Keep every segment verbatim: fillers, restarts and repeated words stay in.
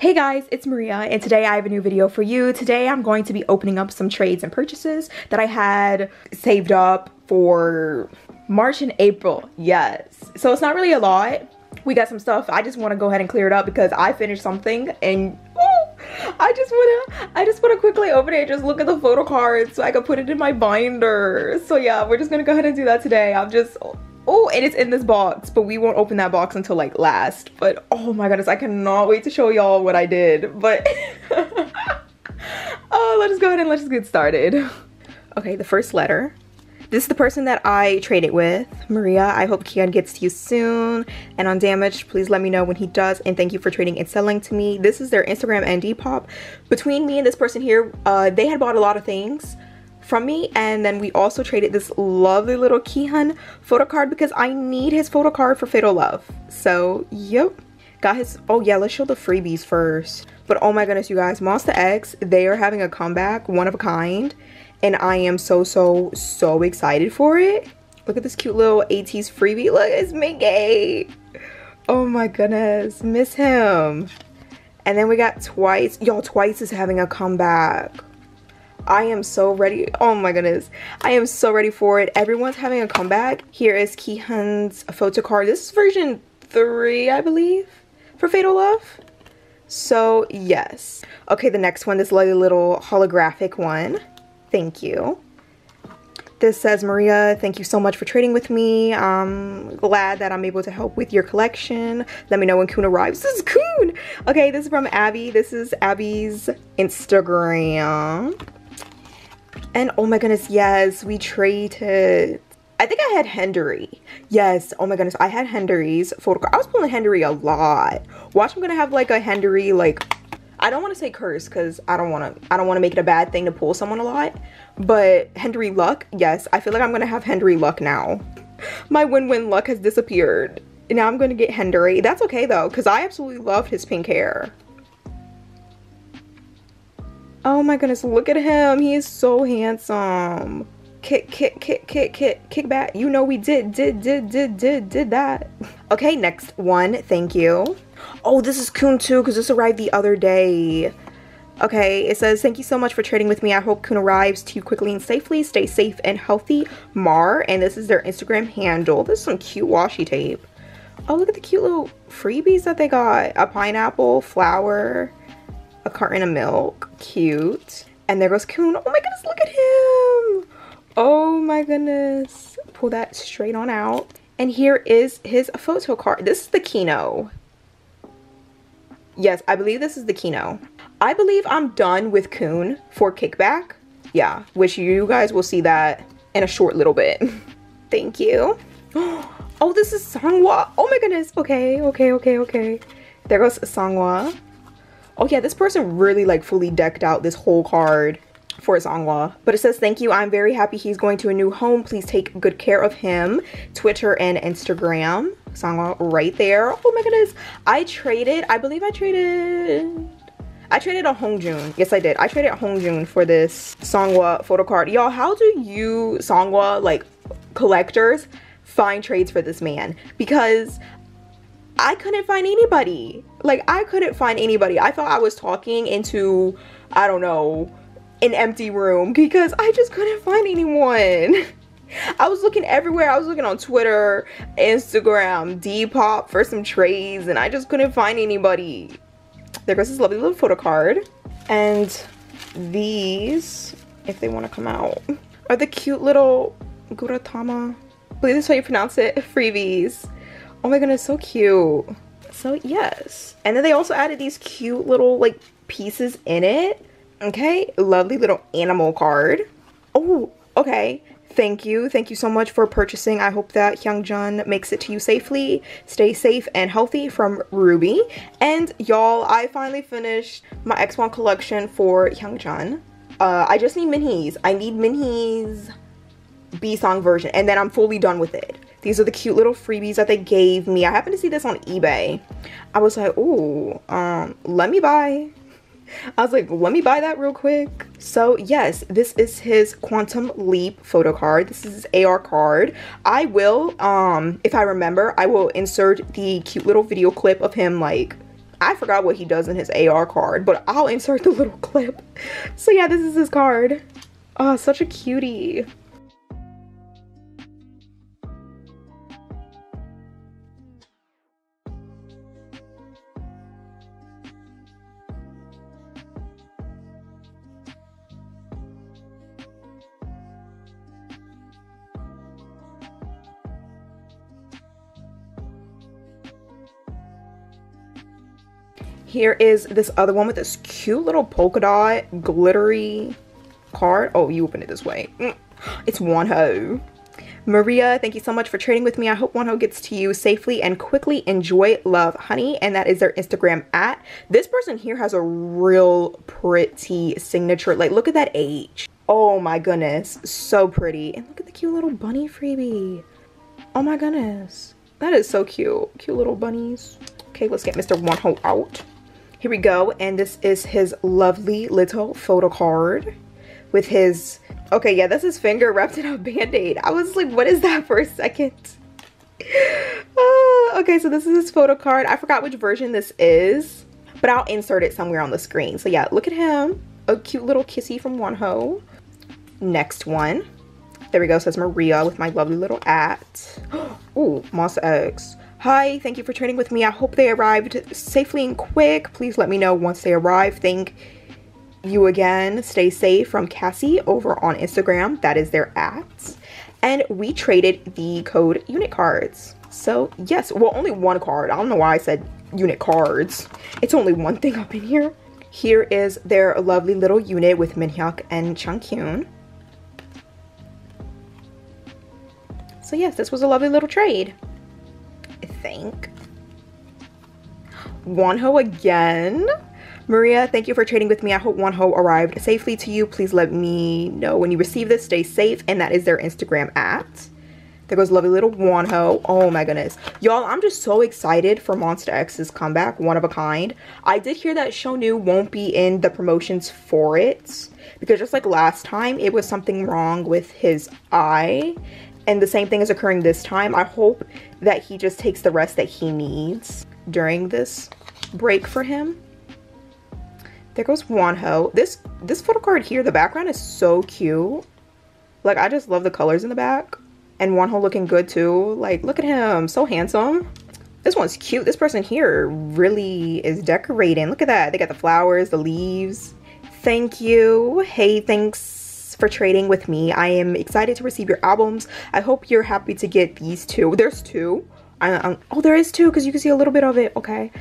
Hey guys, it's Maria and today I have a new video for you. Today I'm going to be opening up some trades and purchases that I had saved up for March and April. Yes. So it's not really a lot. We got some stuff. I just want to go ahead and clear it up because I finished something and oh, I just wanna I just wanna quickly open it and just look at the photo cards so I can put it in my binder. So yeah, we're just gonna go ahead and do that today. I'm just Oh, and it's in this box, but we won't open that box until like last. But oh my goodness, I cannot wait to show y'all what I did. But oh, let's go ahead and let's just get started. Okay, the first letter. This is the person that I traded with, Maria. I hope Kihyun gets to you soon. And on Damaged, please let me know when he does. And thank you for trading and selling to me. This is their Instagram and Depop. Between me and this person here, uh, they had bought a lot of things from me, and then we also traded this lovely little Kihyun photo card because I need his photo card for Fatal Love. So yep, got his. Oh yeah, let's show the freebies first. But oh my goodness, you guys, Monsta X, they are having a comeback, One of a Kind, and I am so so so excited for it. Look at this cute little ATEEZ freebie. Look, it's Mingi. Oh my goodness, miss him. And then we got Twice. Y'all, Twice is having a comeback. I am so ready. Oh my goodness, I am so ready for it. Everyone's having a comeback. Here is Kihyun's photo card. This is version three, I believe, for Fatal Love. So yes. Okay, the next one, this lovely little holographic one. Thank you. This says, Maria, thank you so much for trading with me. I'm glad that I'm able to help with your collection. Let me know when Kun arrives. This is Kun. Okay, this is from Abby. This is Abby's Instagram. And oh my goodness, yes, we traded. I think I had Hendery. Yes, oh my goodness, I had Hendery's photo card. I was pulling Hendery a lot. Watch, I'm gonna have like a Hendery, like, I don't want to say curse because I don't want to I don't want to make it a bad thing to pull someone a lot, but Hendery luck. Yes, I feel like I'm gonna have Hendery luck now. My Win-Win luck has disappeared. Now I'm gonna get Hendery. That's okay though, because I absolutely loved his pink hair. Oh my goodness, look at him. He is so handsome. Kick, kick, kick, kick, kick, kick back. You know we did, did, did, did, did, did that. Okay, next one. Thank you. Oh, this is Kun too, because this arrived the other day. Okay, it says, thank you so much for trading with me. I hope Kun arrives to you quickly and safely. Stay safe and healthy, Mar. And this is their Instagram handle. This is some cute washi tape. Oh, look at the cute little freebies that they got. A pineapple, flower, a carton of milk. Cute. And there goes Kun. Oh my goodness, look at him. Oh my goodness, pull that straight on out. And here is his photo card. This is the Kino. Yes, I believe this is the Kino. I believe I'm done with Kun for Kickback, yeah, which you guys will see that in a short little bit. Thank you. Oh, this is Seonghwa. Oh my goodness. Okay, okay, okay, okay, there goes Seonghwa. Oh yeah, this person really like fully decked out this whole card for Seonghwa. But it says, thank you, I'm very happy he's going to a new home. Please take good care of him. Twitter and Instagram. Seonghwa right there. Oh my goodness, I traded, I believe I traded, I traded a Hongjoong. Yes, I did. I traded a Hongjoong for this Seonghwa photo card. Y'all, how do you Seonghwa like collectors find trades for this man? Because I couldn't find anybody. Like, I couldn't find anybody. I thought I was talking into, I don't know, an empty room because I just couldn't find anyone. I was looking everywhere. I was looking on Twitter, Instagram, Depop for some trades, and I just couldn't find anybody. There goes this lovely little photo card. And these, if they want to come out, are the cute little Guratama. I believe that's how you pronounce it. Freebies. Oh my goodness, so cute. So yes, and then they also added these cute little like pieces in it. Okay, lovely little animal card. Oh, okay, thank you, thank you so much for purchasing. I hope that Hyeongjun makes it to you safely. Stay safe and healthy, from Ruby. And y'all, I finally finished my X one collection for Hyeongjun. uh I just need Minhee's. I need Minhee's B-song version, and then I'm fully done with it. These are the cute little freebies that they gave me. I happened to see this on eBay. I was like, ooh, um, let me buy. I was like, let me buy that real quick. So yes, this is his Quantum Leap photo card. This is his A R card. I will, um, if I remember, I will insert the cute little video clip of him like I forgot what he does in his A R card, but I'll insert the little clip. So yeah, this is his card. Oh, such a cutie. Here is this other one with this cute little polka dot glittery card. Oh, you open it this way. It's Wonho. Maria, thank you so much for trading with me. I hope Wonho gets to you safely and quickly. Enjoy, love, honey. And that is their Instagram at. This person here has a real pretty signature. Like, look at that H. Oh my goodness. So pretty. And look at the cute little bunny freebie. Oh my goodness. That is so cute. Cute little bunnies. Okay, let's get Mister Wonho out. Here we go, and this is his lovely little photo card with his, okay, yeah, that's his finger wrapped in a band-aid. I was like, what is that for a second? Uh, okay, so this is his photo card. I forgot which version this is, but I'll insert it somewhere on the screen. So yeah, look at him, a cute little kissy from Wonho. Next one, there we go, says Maria with my lovely little at. Ooh, Monsta X. Hi, thank you for trading with me. I hope they arrived safely and quick. Please let me know once they arrive. Thank you again. Stay safe from Cassie over on Instagram. That is their at. And we traded the code unit cards. So yes, well, only one card. I don't know why I said unit cards. It's only one thing up in here. Here is their lovely little unit with Minhyuk and Changkyun. So yes, this was a lovely little trade. Think Wonho again. Maria, thank you for trading with me. I hope Wonho arrived safely to you. Please let me know when you receive this. Stay safe. And that is their Instagram at. There goes lovely little Wonho. Oh my goodness, y'all, I'm just so excited for Monsta X's comeback, One of a Kind. I did hear that Shownu won't be in the promotions for it because just like last time, it was something wrong with his eye. And the same thing is occurring this time. I hope that he just takes the rest that he needs during this break for him. There goes Wonho. This this photo card here, the background is so cute. Like, I just love the colors in the back. And Wonho looking good too. Like, look at him, so handsome. This one's cute. This person here really is decorating. Look at that. They got the flowers, the leaves. Thank you. Hey, thanks for trading with me. I am excited to receive your albums. I hope you're happy to get these two. There's two. I, I, oh, there is two because you can see a little bit of it. Okay.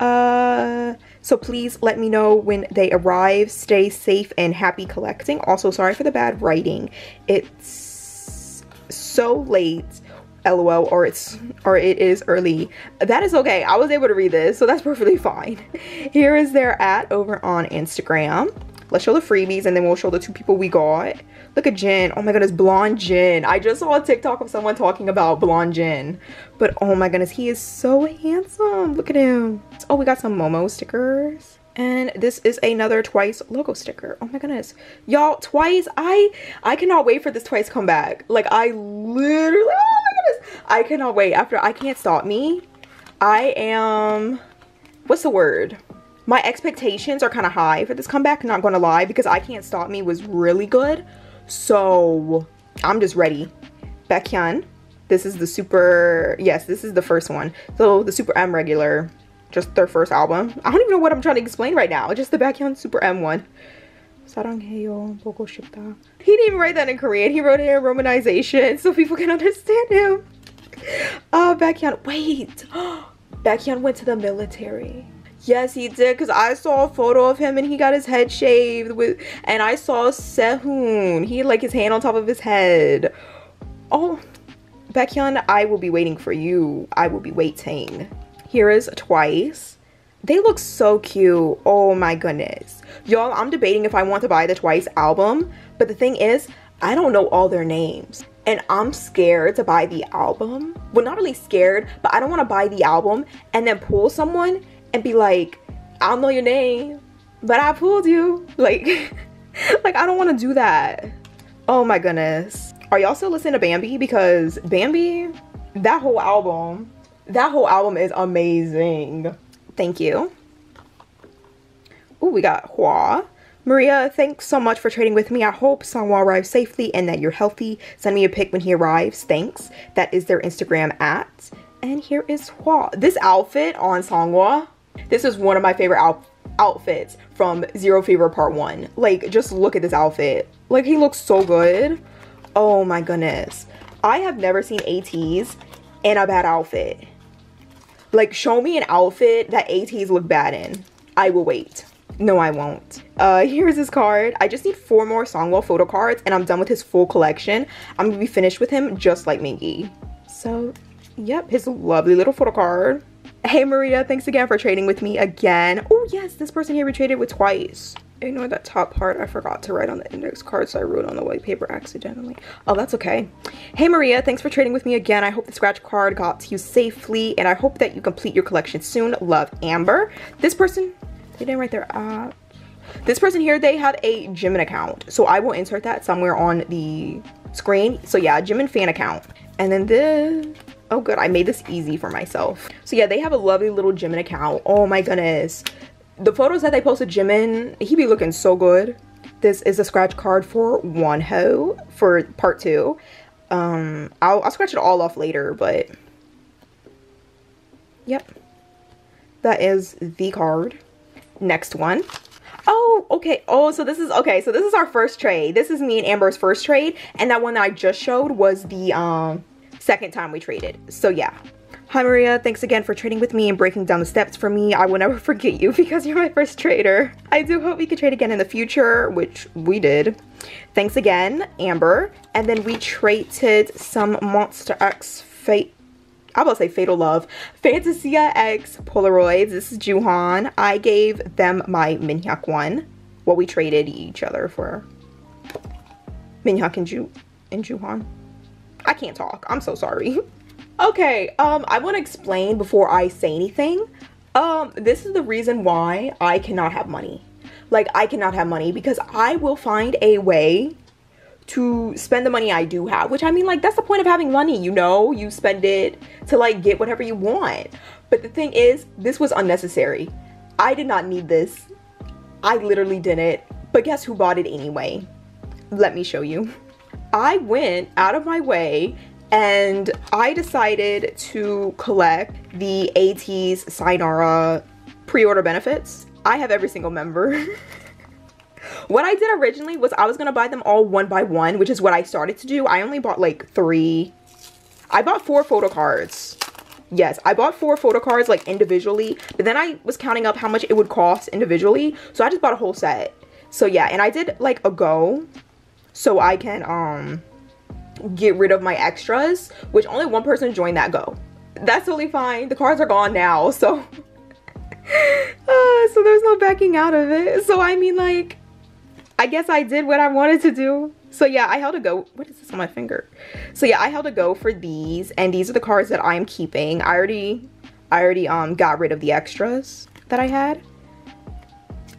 Uh, so please let me know when they arrive. Stay safe and happy collecting. Also, sorry for the bad writing. It's so late. LOL, or it's or it is early. That is okay. I was able to read this, so that's perfectly fine. Here is their at over on Instagram. Let's show the freebies and then we'll show the two people we got. Look at Jin. Oh my goodness, blonde Jin. I just saw a TikTok of someone talking about blonde Jin. But oh my goodness, he is so handsome. Look at him. Oh, we got some Momo stickers. And this is another Twice logo sticker. Oh my goodness. Y'all, Twice, I I cannot wait for this Twice comeback. Like, I literally, oh my goodness. I cannot wait. After I Can't Stop Me, I am, what's the word? My expectations are kind of high for this comeback, not gonna lie, because I Can't Stop Me was really good. So I'm just ready. Baekhyun, this is the super, yes, this is the first one. So the SuperM regular, just their first album. I don't even know what I'm trying to explain right now. Just the Baekhyun SuperM one. He didn't even write that in Korean. He wrote it in romanization so people can understand him. Uh, Baekhyun, wait. Baekhyun went to the military. Yes, he did, because I saw a photo of him and he got his head shaved with, and I saw Sehun. He had like his hand on top of his head. Oh, Baekhyun, I will be waiting for you. I will be waiting. Here is Twice. They look so cute. Oh my goodness. Y'all, I'm debating if I want to buy the Twice album, but the thing is, I don't know all their names. And I'm scared to buy the album. Well, not really scared, but I don't want to buy the album and then pull someone and be like, I don't know your name, but I pulled you. Like, like I don't want to do that. Oh my goodness. Are y'all still listening to Bambi? Because Bambi, that whole album, that whole album is amazing. Thank you. Ooh, we got Hwa. Maria, thanks so much for trading with me. I hope Seonghwa arrives safely and that you're healthy. Send me a pic when he arrives. Thanks. That is their Instagram at. And here is Hwa. This outfit on Seonghwa, this is one of my favorite outfits. outfits from Zero Fever part one. Like, just look at this outfit. Like, he looks so good. Oh my goodness, I have never seen ATEEZ in a bad outfit. Like, show me an outfit that ATEEZ look bad in. I will wait. No, I won't. Uh here's his card. I just need four more Seonghwa photo cards and I'm done with his full collection. I'm gonna be finished with him just like Mingi. So yep, his lovely little photo card. Hey Maria, thanks again for trading with me again. Oh yes, this person here we traded with twice. Ignore that top part, I forgot to write on the index card, so I wrote on the white paper accidentally. Oh, that's okay. Hey Maria, thanks for trading with me again. I hope the scratch card got to you safely and I hope that you complete your collection soon. Love, Amber. This person, they didn't write their uh this person here, they have a Jimin account, so I will insert that somewhere on the screen. So yeah, Jimin fan account. And then this, oh good, I made this easy for myself. So yeah, they have a lovely little Jimin account. Oh my goodness, the photos that they posted Jimin, he be looking so good. This is a scratch card for Wonho for part two. um I'll, I'll scratch it all off later, but yep, that is the card. Next one. Oh, okay. Oh, so this is okay. So this is our first trade. This is me and Amber's first trade, and that one that I just showed was the um second time we traded. So yeah. Hi Maria, thanks again for trading with me and breaking down the steps for me. I will never forget you because you're my first trader. I do hope we could trade again in the future, which we did. Thanks again, Amber. And then we traded some Monsta X Fate. I will say Fatal Love, Fantasia X Polaroids. This is Juhwan. I gave them my Minhyuk one. Well, we traded each other for Minhyuk and Ju and Juhwan. I can't talk. I'm so sorry. Okay, um, I want to explain before I say anything. Um, this is the reason why I cannot have money. Like, I cannot have money because I will find a way to spend the money I do have, which I mean, like, that's the point of having money, you know? You spend it to like get whatever you want. But the thing is, this was unnecessary. I did not need this. I literally didn't. But guess who bought it anyway? Let me show you. I went out of my way and I decided to collect the ATEEZ Sayonara pre-order benefits. I have every single member. What I did originally was I was gonna buy them all one by one, which is what I started to do. I only bought like three. I bought four photo cards. Yes, I bought four photo cards like individually, but then I was counting up how much it would cost individually. So I just bought a whole set. So yeah, and I did like a go so I can um get rid of my extras, which only one person joined that go. That's totally fine. The cards are gone now, so uh, so there's no backing out of it. So I mean, like, I guess I did what I wanted to do. So yeah, I held a go. What is this on my finger? So yeah, I held a go for these, and these are the cards that I'm keeping. I already, I already um got rid of the extras that I had.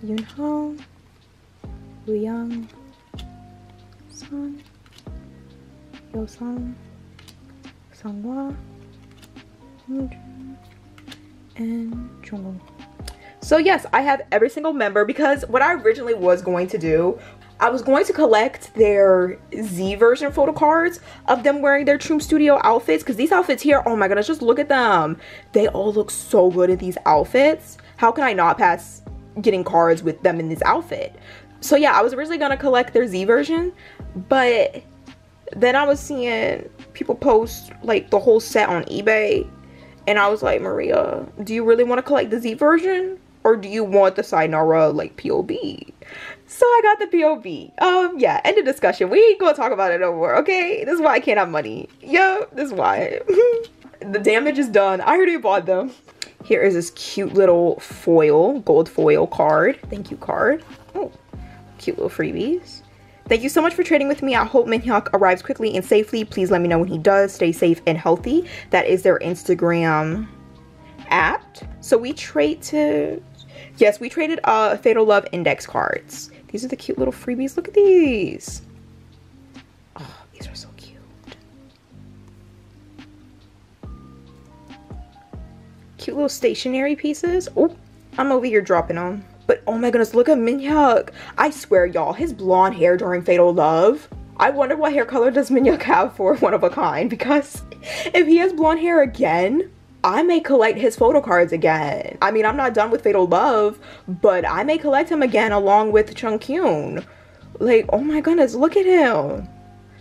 Yunho, Wooyoung, Sun, Yosung, Seonghwa, Hyeongjun, and Jungkook. So yes, I have every single member because what I originally was going to do, I was going to collect their Z version photo cards of them wearing their Troom Studio outfits, because these outfits here, oh my goodness, just look at them. They all look so good in these outfits. How can I not pass getting cards with them in this outfit? So yeah, I was originally gonna collect their Z version, but then I was seeing people post like the whole set on eBay, and I was like, Maria, do you really want to collect the Z version? Or do you want the Sayonara like P O B? So I got the P O B. Um, yeah, end of discussion. We ain't gonna talk about it no more, okay? This is why I can't have money. Yo, this is why. The damage is done. I already bought them. Here is this cute little foil, gold foil card. Thank you, card. Oh, cute little freebies. Thank you so much for trading with me. I hope Minhyuk arrives quickly and safely. Please let me know when he does. Stay safe and healthy. That is their Instagram app. So we traded. Yes, we traded uh, Fatal Love index cards. These are the cute little freebies. Look at these. Oh, these are so cute. Cute little stationery pieces. Oh, I'm over here dropping them. But oh my goodness, look at Minhyuk. I swear, y'all, his blonde hair during Fatal Love. I wonder what hair color does Minhyuk have for One of a Kind, because if he has blonde hair again, I may collect his photo cards again. I mean, I'm not done with Fatal Love, but I may collect him again along with Changkyun. Like, oh my goodness, look at him.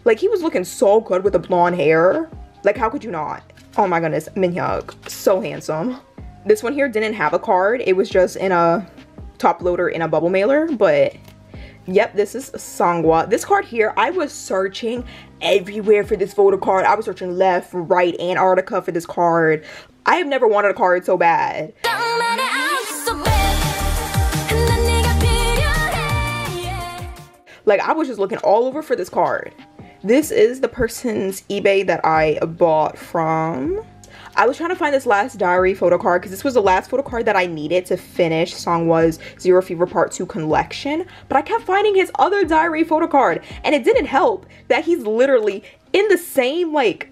Like, he was looking so good with the blonde hair. Like, how could you not? Oh my goodness, Minhyuk, so handsome. This one here didn't have a card. It was just in a top loader in a bubble mailer, but yep, this is Seonghwa. This card here, I was searching everywhere for this photo card. I was searching left, right, Antarctica for this card. I have never wanted a card so bad. Like, I was just looking all over for this card. This is the person's eBay that I bought from. I was trying to find this last diary photo card because this was the last photo card that I needed to finish Seonghwa's Zero Fever Part two collection, but I kept finding his other diary photo card, and it didn't help that he's literally in the same like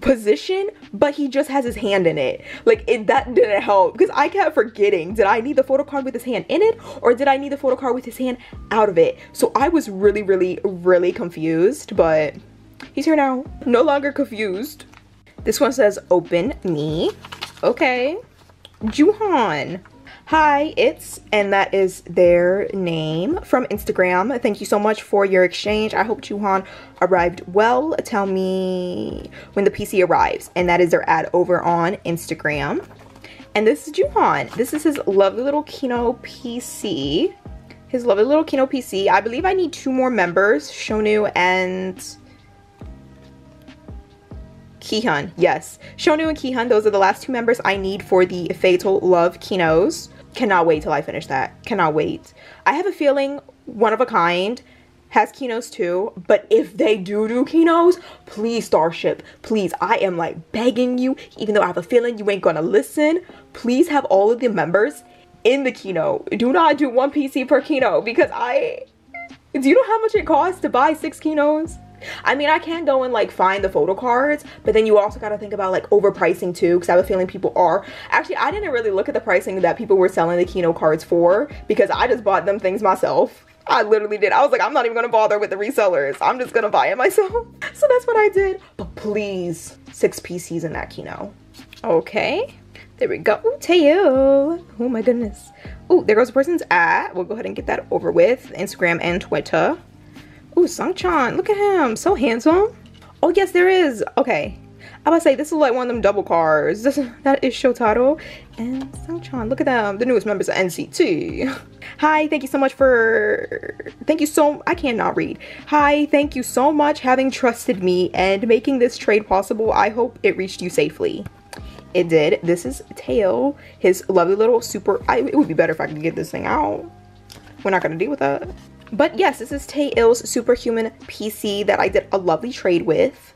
position, but he just has his hand in it. Like, it, that didn't help because I kept forgetting, did I need the photo card with his hand in it, or did I need the photo card with his hand out of it? So I was really, really, really confused, but he's here now. No longer confused. This one says, open me. Okay. Juhwan. Hi, it's, and that is their name from Instagram. Thank you so much for your exchange. I hope Juhwan arrived well. Tell me when the P C arrives. And that is their ad over on Instagram. And this is Juhwan. This is his lovely little Kino P C. His lovely little Kino P C. I believe I need two more members, Shownu and Kihyun. Yes, Shownu and Kihyun, those are the last two members I need for the Fatal Love Kinos. Cannot wait till I finish that. Cannot wait. I have a feeling One of a Kind has Kinos too, but if they do do Kinos, please Starship, please, I am like begging you, even though I have a feeling you ain't gonna listen, please have all of the members in the Kino. Do not do one P C per Kino, because I, do you know how much it costs to buy six Kinos? I mean, I can go and like find the photo cards, but then you also got to think about like overpricing too, because I have a feeling people are. Actually, I didn't really look at the pricing that people were selling the Kino cards for, because I just bought them things myself. I literally did. I was like, I'm not even going to bother with the resellers. I'm just going to buy it myself. So that's what I did. But please, six P Cs in that Kino. Okay, there we go. Ooh, Taeyong. Oh my goodness. Oh, there goes the person's ad. We'll go ahead and get that over with. Instagram and Twitter. Ooh, Seongchan, look at him, so handsome. Oh yes, there is, okay. I was about to say, this is like one of them double cars. This, that is Shotaro and Seongchan, look at them, the newest members of N C T. Hi, thank you so much for, thank you so, I cannot read. Hi, thank you so much having trusted me and making this trade possible. I hope it reached you safely. It did. This is Taeyong, his lovely little super, I, it would be better if I could get this thing out. We're not gonna deal with that. But yes, this is Taeyong's Superhuman P C that I did a lovely trade with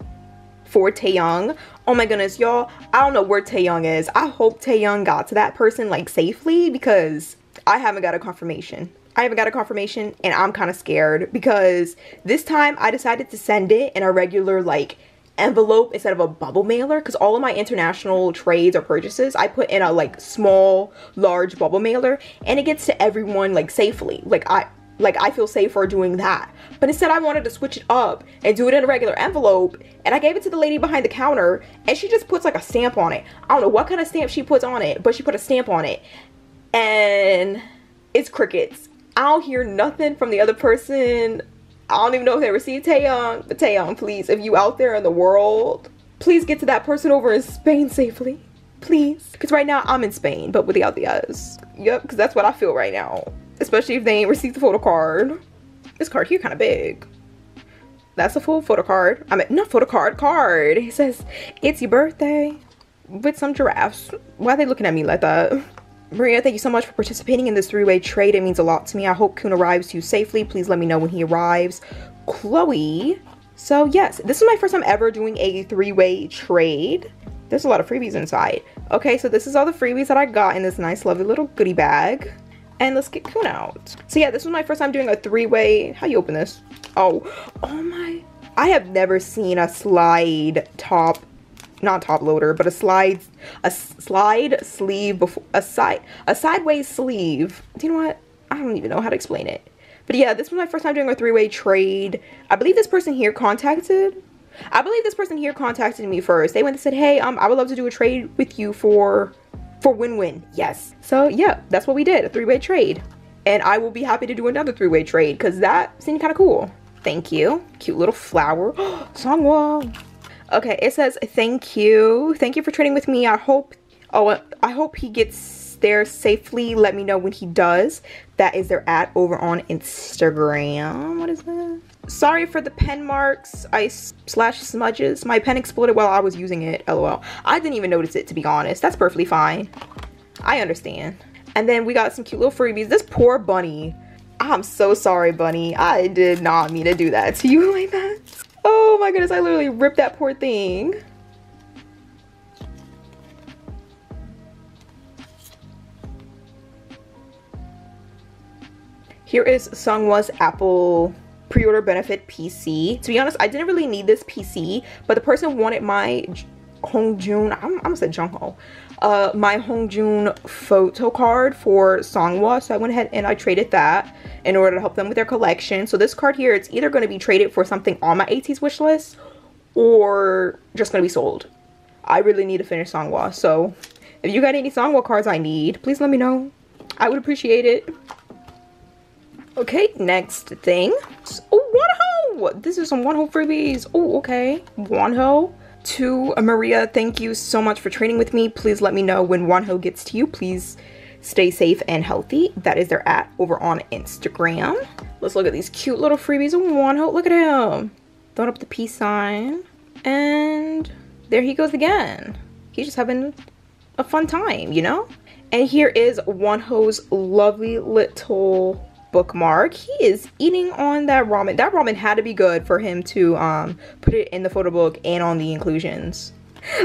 for Taeyong. Oh my goodness, y'all, I don't know where Taeyong is. I hope Taeyong got to that person like safely, because I haven't got a confirmation. I haven't got a confirmation, and I'm kind of scared because this time I decided to send it in a regular like envelope instead of a bubble mailer, because all of my international trades or purchases I put in a like small, large bubble mailer, and it gets to everyone like safely. Like I Like, I feel safer doing that. But instead, I wanted to switch it up and do it in a regular envelope. And I gave it to the lady behind the counter, and she just puts, like, a stamp on it. I don't know what kind of stamp she puts on it, but she put a stamp on it. And it's crickets. I don't hear nothing from the other person. I don't even know if they received Taeyong. But Taeyong, please, if you out there in the world, please get to that person over in Spain safely. Please. Because right now, I'm in Spain, but with the others. Yep, because that's what I feel right now. Especially if they ain't received the photo card. This card here kind of big. That's a full photo card. I mean, not photo card, card. It says, it's your birthday with some giraffes. Why are they looking at me like that? Maria, thank you so much for participating in this three-way trade. It means a lot to me. I hope Kun arrives to you safely. Please let me know when he arrives. Chloe. So yes, this is my first time ever doing a three-way trade. There's a lot of freebies inside. Okay, so this is all the freebies that I got in this nice, lovely little goodie bag. And let's get Kun out. So yeah, this was my first time doing a three-way. How you open this? Oh, oh my. I have never seen a slide top, not top loader, but a slide, a slide sleeve before, a side, a sideways sleeve. Do you know what? I don't even know how to explain it. But yeah, this was my first time doing a three-way trade. I believe this person here contacted. I believe this person here contacted me first. They went and said, hey, um, I would love to do a trade with you for for Win-Win. Yes. So yeah, that's what we did, a three-way trade. And I will be happy to do another three-way trade because that seemed kind of cool. Thank you. Cute little flower. Seonghwa. Okay, it says, thank you. Thank you for trading with me. I hope, oh, I hope he gets there safely. Let me know when he does. That is their ad over on Instagram. What is that? Sorry for the pen marks, I slash smudges. My pen exploded while I was using it, lol. I didn't even notice it, to be honest. That's perfectly fine. I understand. And then we got some cute little freebies. This poor bunny. I'm so sorry, bunny. I did not mean to do that to you like that. Oh my goodness, I literally ripped that poor thing. Here is Seonghwa's Apple pre-order benefit P C. To be honest, I didn't really need this P C, but the person wanted my Hongjoong, I'm, I'm gonna say Jungho, uh, my Hongjoong photo card for Seonghwa, so I went ahead and I traded that in order to help them with their collection. So this card here, it's either gonna be traded for something on my ATEEZ wish list or just gonna be sold. I really need to finish Seonghwa, so if you got any Seonghwa cards I need, please let me know. I would appreciate it. Okay, next thing. Oh, Wonho! This is some Wonho freebies. Oh, okay. Wonho. To Maria, thank you so much for trading with me. Please let me know when Wonho gets to you. Please stay safe and healthy. That is their at over on Instagram. Let's look at these cute little freebies of Wonho. Look at him. Throwing up the peace sign. And there he goes again. He's just having a fun time, you know? And here is Wonho's lovely little bookmark. He is eating on that ramen. That ramen had to be good for him to um put it in the photo book and on the inclusions.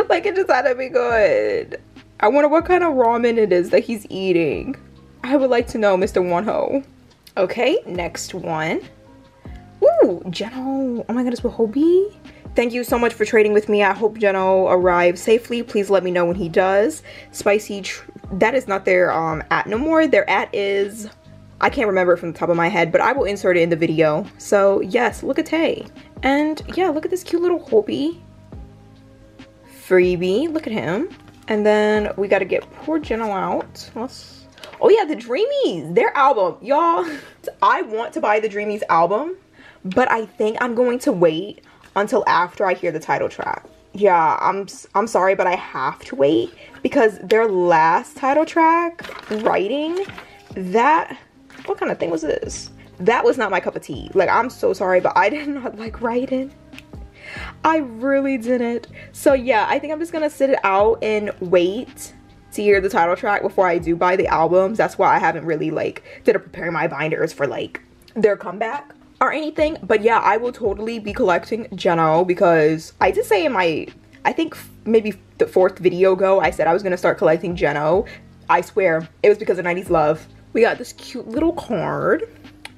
Like, it just had to be good. I wonder what kind of ramen it is that he's eating. I would like to know, Mister Wonho. Okay, next one. Ooh, Jeno. Oh my goodness, with Hobie. Thank you so much for trading with me. I hope Jeno arrives safely. Please let me know when he does. Spicy. Tr that is not their um at no more. Their at is, I can't remember it from the top of my head, but I will insert it in the video. So yes, look at Tae. And yeah, look at this cute little Hobie. Freebie, look at him. And then we gotta get poor Jeno out. Let's... Oh yeah, the Dreamies, their album. Y'all, I want to buy the Dreamies album, but I think I'm going to wait until after I hear the title track. Yeah, I'm, I'm sorry, but I have to wait because their last title track, Writing, that... What kind of thing was this? That was not my cup of tea. Like, I'm so sorry, but I did not like Writing. I really didn't. So yeah, I think I'm just gonna sit it out and wait to hear the title track before I do buy the albums. That's why I haven't really like did a prepare my binders for like their comeback or anything. But yeah, I will totally be collecting Jeno because I did say in my, I think maybe the fourth video ago, I said I was gonna start collecting Jeno. I swear it was because of nineties Love. We got this cute little card.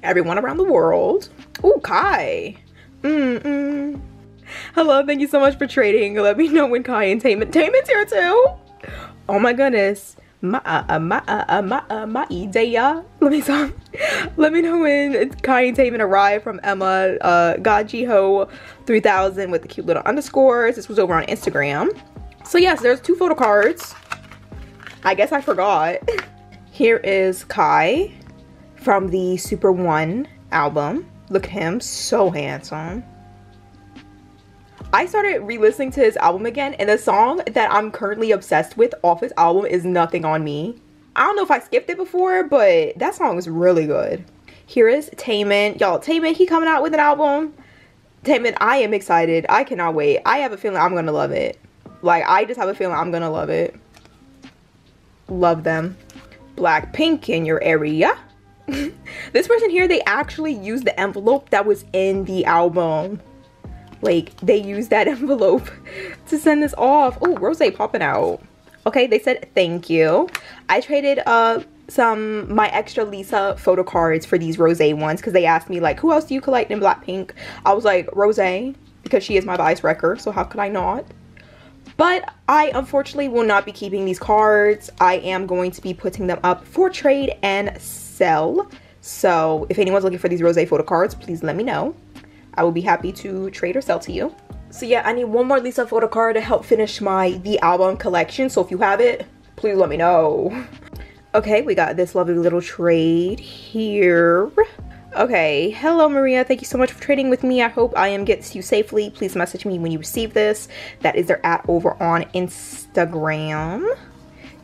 Everyone around the world. Ooh, Kai. Mm-mm. Hello, thank you so much for trading. Let me know when Kai and Taemin. Taemin's here too. Oh my goodness. Ma uh ma uh ma uh ma idea. Let me stop. Let me know when Kai and Taemin arrive from Emma uh Gajiho three thousand with the cute little underscores. This was over on Instagram. So yes, there's two photo cards. I guess I forgot. Here is Kai from the SuperM album. Look at him, so handsome. I started re-listening to his album again, and the song that I'm currently obsessed with off his album is Nothing on Me. I don't know if I skipped it before, but that song was really good. Here is Taemin. Y'all, Taemin, he coming out with an album. Taemin, I am excited. I cannot wait. I have a feeling I'm gonna love it. Like, I just have a feeling I'm gonna love it. Love them. Blackpink in your area. This person here, they actually used the envelope that was in the album. Like, they used that envelope to send this off. Oh, Rose popping out. Okay, they said thank you. I traded uh some my extra Lisa photo cards for these Rose ones because they asked me like, who else do you collect in Blackpink? I was like, Rose, because she is my bias wrecker, so how could I not? But I unfortunately will not be keeping these cards. I am going to be putting them up for trade and sale. sell. So if anyone's looking for these rosé photo cards, please let me know. I will be happy to trade or sell to you. So yeah, I need one more Lisa photo card to help finish my The Album collection. So if you have it, please let me know. Okay, we got this lovely little trade here. Okay, hello Maria, thank you so much for trading with me. I hope I am gets you safely. Please message me when you receive this. That is their at over on Instagram.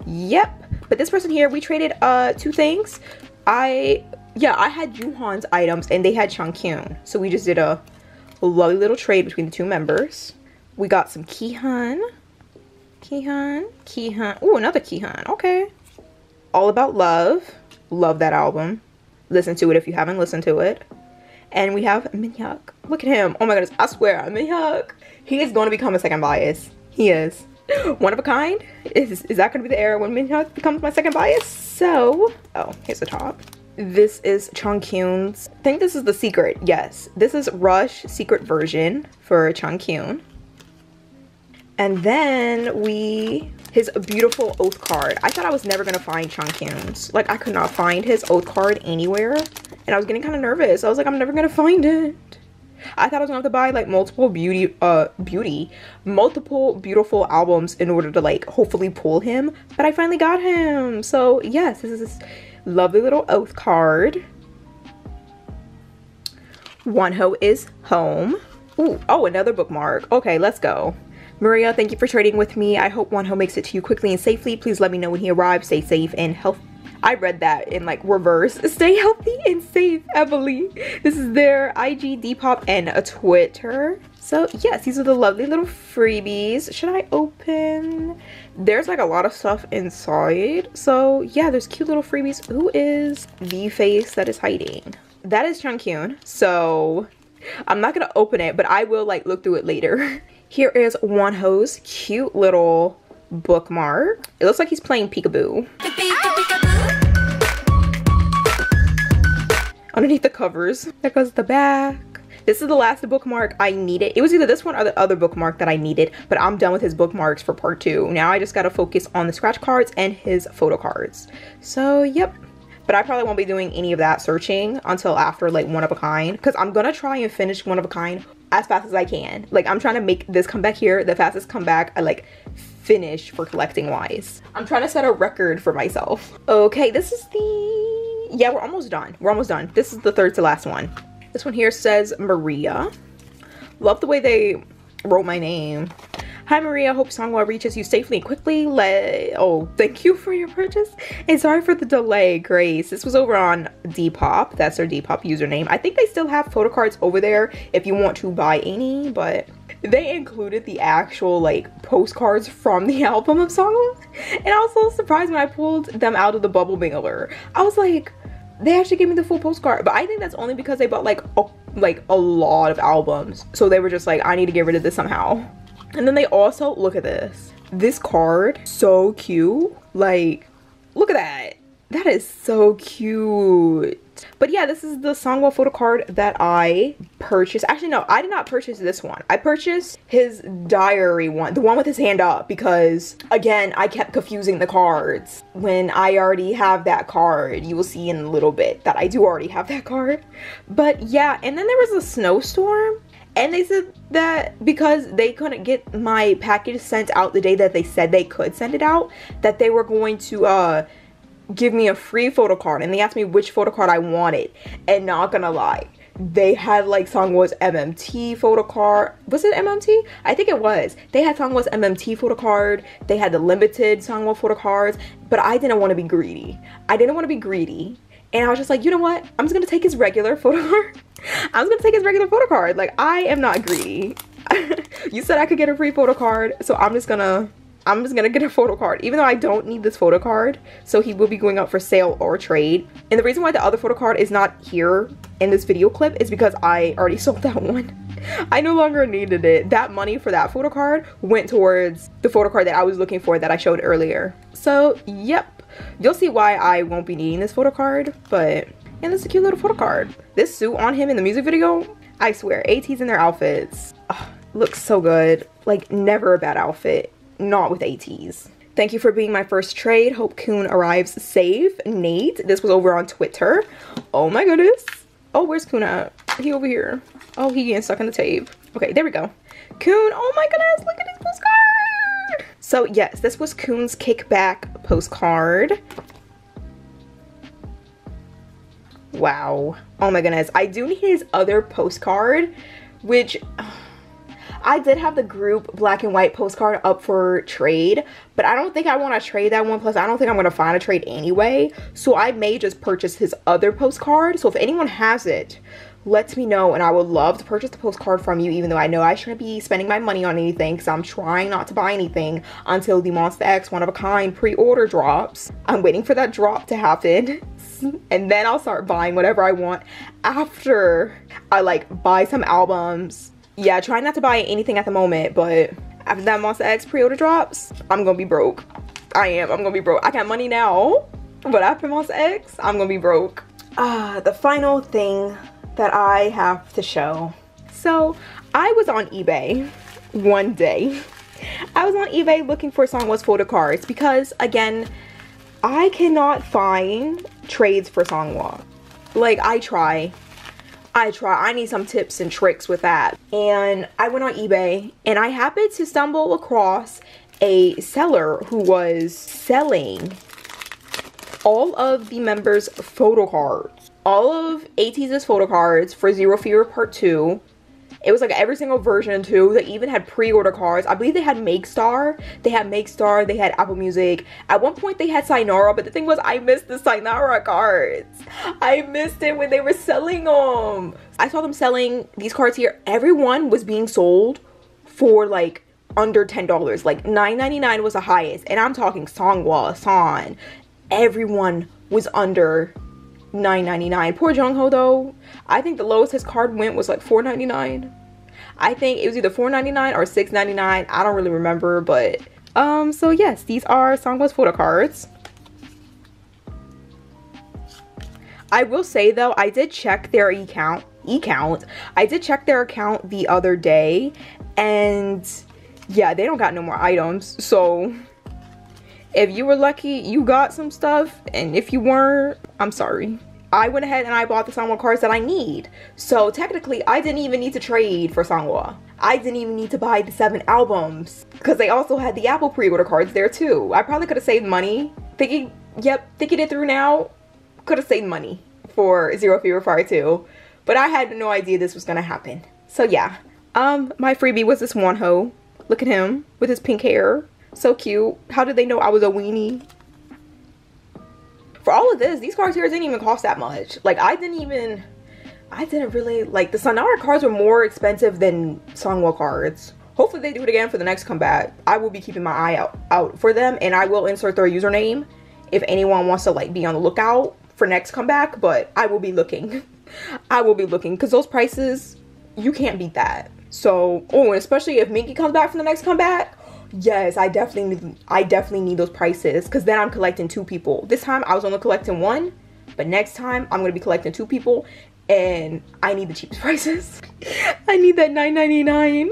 Yep, but this person here, we traded uh two things. I, yeah, I had Juhwan's items and they had Changkyun. So we just did a lovely little trade between the two members. We got some Kihyun, Kihyun, Kihyun. Ooh, another Kihyun, okay. All About Love, love that album. Listen to it if you haven't listened to it. And we have Minhyuk. Look at him. Oh my goodness, I swear, Minhyuk. He is going to become a second bias. He is. One of a Kind? Is, is that going to be the era when Minhyuk becomes my second bias? So, oh, here's the top. This is Changkyun's. I think this is the secret, yes. This is Rush secret version for Changkyun. And then we... his beautiful oath card. I thought I was never gonna find Changkyun's. Like, I could not find his oath card anywhere. And I was getting kind of nervous. I was like, I'm never gonna find it. I thought I was gonna have to buy like multiple beauty, uh, beauty, multiple beautiful albums in order to like hopefully pull him. But I finally got him. So yes, this is this lovely little oath card. Wonho is home. Ooh, oh, another bookmark. Okay, let's go. Maria, thank you for trading with me. I hope Wonho makes it to you quickly and safely. Please let me know when he arrives. Stay safe and healthy. I read that in like reverse. Stay healthy and safe, Emily. This is their I G, Depop, and a Twitter. So yes, these are the lovely little freebies. Should I open? There's like a lot of stuff inside. So yeah, there's cute little freebies. Who is the face that is hiding? That is Changkyun. So I'm not gonna open it, but I will like look through it later. Here is Wonho's cute little bookmark. It looks like he's playing peekaboo. Oh. Underneath the covers, there goes the back. This is the last bookmark I needed. It was either this one or the other bookmark that I needed, but I'm done with his bookmarks for part two. Now I just gotta focus on the scratch cards and his photo cards. So, yep. But I probably won't be doing any of that searching until after like One of a Kind, because I'm gonna try and finish One of a Kind as fast as I can. Like, I'm trying to make this comeback here the fastest comeback I like finish for collecting wise. I'm trying to set a record for myself. Okay, this is the, yeah, we're almost done. We're almost done. This is the third to last one. This one here says Maria. Love the way they wrote my name. Hi Maria, hope Seonghwa reaches you safely and quickly. Let oh, thank you for your purchase. And sorry for the delay, Grace. This was over on Depop. That's their Depop username. I think they still have photo cards over there if you want to buy any, but they included the actual like postcards from the album of Seonghwa. And I was so surprised when I pulled them out of the bubble mailer. I was like, they actually gave me the full postcard. But I think that's only because they bought like a, like a lot of albums. So they were just like, I need to get rid of this somehow. And then they also, look at this. This card, so cute. Like, look at that. That is so cute. But yeah, this is the Seonghwa photo card that I purchased. Actually, no, I did not purchase this one. I purchased his diary one, the one with his hand up, because again, I kept confusing the cards. When I already have that card, you will see in a little bit that I do already have that card. But yeah, and then there was a snowstorm. And they said that because they couldn't get my package sent out the day that they said they could send it out, that they were going to uh, give me a free photo card. And they asked me which photo card I wanted. And not gonna lie, they had like Seonghwa's M M T photo card. Was it M M T? I think it was. They had Seonghwa's M M T photo card. They had the limited Seonghwa photo cards. But I didn't want to be greedy. I didn't want to be greedy. And I was just like, you know what? I'm just gonna take his regular photo card. I was gonna take his regular photo card. Like, I am not greedy. You said I could get a free photo card, so I'm just gonna, I'm just gonna get a photo card. Even though I don't need this photo card, so he will be going up for sale or trade. And the reason why the other photo card is not here in this video clip is because I already sold that one. I no longer needed it. That money for that photo card went towards the photo card that I was looking for that I showed earlier. So, yep. You'll see why I won't be needing this photo card, but and this is a cute little photo card. This suit on him in the music video, I swear, ATEEZ in their outfits, oh, looks so good. Like, never a bad outfit, not with ATEEZ. Thank you for being my first trade. Hope Kun arrives safe. Nate. This was over on Twitter. Oh my goodness. Oh, where's Kun at? He over here. Oh, he getting stuck in the tape. Okay, there we go. Kun. Oh my goodness. Look at his postcard. So yes, this was Kun's Kickback postcard. Wow. Oh my goodness. I do need his other postcard, which... I did have the group black and white postcard up for trade, but I don't think I want to trade that one. Plus, I don't think I'm going to find a trade anyway. So I may just purchase his other postcard. So if anyone has it, let me know. And I would love to purchase the postcard from you, even though I know I shouldn't be spending my money on anything because I'm trying not to buy anything until the Monsta X One of a Kind pre-order drops. I'm waiting for that drop to happen. And then I'll start buying whatever I want after I like buy some albums. Yeah, trying not to buy anything at the moment, but after that Monsta X pre-order drops, I'm gonna be broke. I am, I'm gonna be broke. I got money now, but after Monsta X, I'm gonna be broke. Ah, uh, the final thing that I have to show. So, I was on eBay one day. I was on eBay looking for Seonghwa's photo cards because, again, I cannot find trades for Seonghwa. Like, I try. I try. I need some tips and tricks with that. And I went on eBay and I happened to stumble across a seller who was selling all of the members' photo cards. All of ATEEZ's photo cards for Zero Fear Part two. It was like every single version too. They even had pre-order cards. I believe they had Make Star. They had Make Star. They had Apple Music. At one point they had Sayonara, but the thing was I missed the Sayonara cards. I missed it when they were selling them. I saw them selling these cards here. Everyone was being sold for like under ten dollars. Like nine ninety-nine was the highest. And I'm talking Seonghwa, Son. Everyone was under nine ninety-nine. Poor Jungho though. I think the lowest his card went was like four ninety-nine. I think it was either four ninety-nine or six ninety-nine. I don't really remember, but um so yes, these are Seonghwa's photo cards. I will say though, I did check their account e-count. I did check their account the other day and yeah, they don't got no more items. So if you were lucky, you got some stuff, and if you weren't, I'm sorry. I went ahead and I bought the Seonghwa cards that I need. So technically, I didn't even need to trade for Seonghwa. I didn't even need to buy the seven albums because they also had the Apple pre-order cards there too. I probably could have saved money. Thinking, yep, thinking it through now, could have saved money for Zero Fear Part two. But I had no idea this was gonna happen. So yeah, um, my freebie was this Wonho. Look at him with his pink hair. So cute. How did they know I was a weenie? For all of this, these cards here didn't even cost that much. Like, I didn't even... I didn't really... Like, the Sayonara cards were more expensive than Seonghwa cards. Hopefully they do it again for the next comeback. I will be keeping my eye out, out for them. And I will insert their username if anyone wants to, like, be on the lookout for next comeback. But I will be looking. I will be looking. Because those prices, you can't beat that. So, oh, and especially if Mingi comes back from the next comeback... Yes, I definitely need, I definitely need those prices because then I'm collecting two people. This time I was only collecting one, but next time I'm going to be collecting two people and I need the cheapest prices. I need that nine ninety-nine.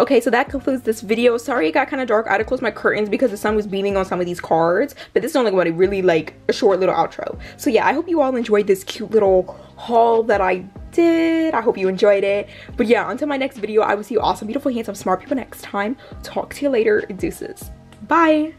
Okay, so that concludes this video. Sorry it got kind of dark. I had to close my curtains because the sun was beaming on some of these cards. But this is only what a really like a short little outro. So yeah, I hope you all enjoyed this cute little haul that I did. I hope you enjoyed it. But yeah, until my next video, I will see you awesome, beautiful, handsome, smart people next time. Talk to you later. Deuces. Bye.